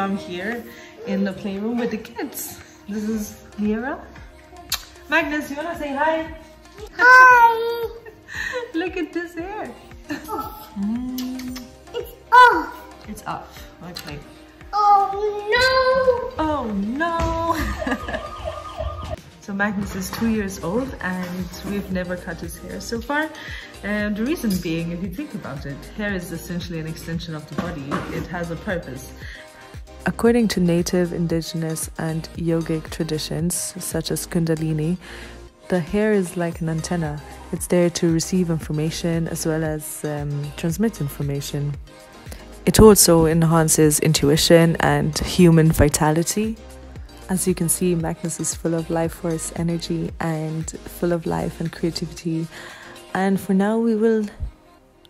I'm here in the playroom with the kids. This is Liara. Magnus, you wanna say hi? Hi! Look at this hair. It's off. It's off. It's off. Okay. Oh no! Oh no! So Magnus is 2 years old and we've never cut his hair so far. And the reason being, if you think about it, hair is essentially an extension of the body. It has a purpose. According to native, indigenous and yogic traditions such as Kundalini, the hair is like an antenna. It's there to receive information as well as transmit information. It also enhances intuition and human vitality. As you can see, Magnus is full of life force energy and full of life and creativity. And for now, we will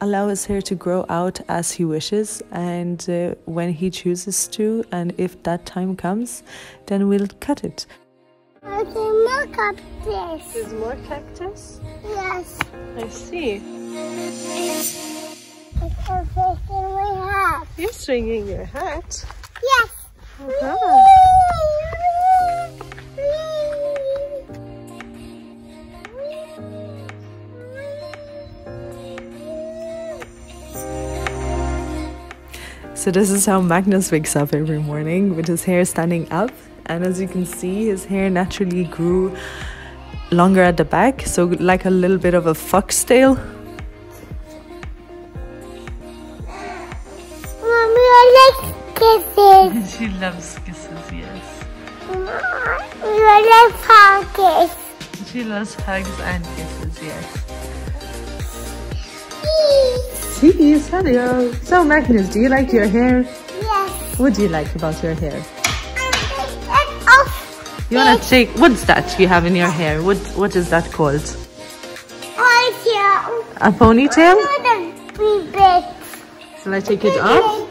allow his hair to grow out as he wishes and when he chooses to. And if that time comes, then we'll cut it. There's more cactus. There's more cactus? Yes. I see. It's swinging my hat. You're swinging your hat? Yes. Uh-huh. So this is how Magnus wakes up every morning, with his hair standing up. And as you can see, his hair naturally grew longer at the back, so like a little bit of a fox tail. Mommy, I like kisses. She loves kisses, yes. Mommy, I like hugs. She loves hugs and kisses, yes. Cheese, hello. So Magnus, do you like your hair? Yes. What do you like about your hair? You want to take, what's that you have in your hair? What is that called? Ponytail. A ponytail? Shall I take it off?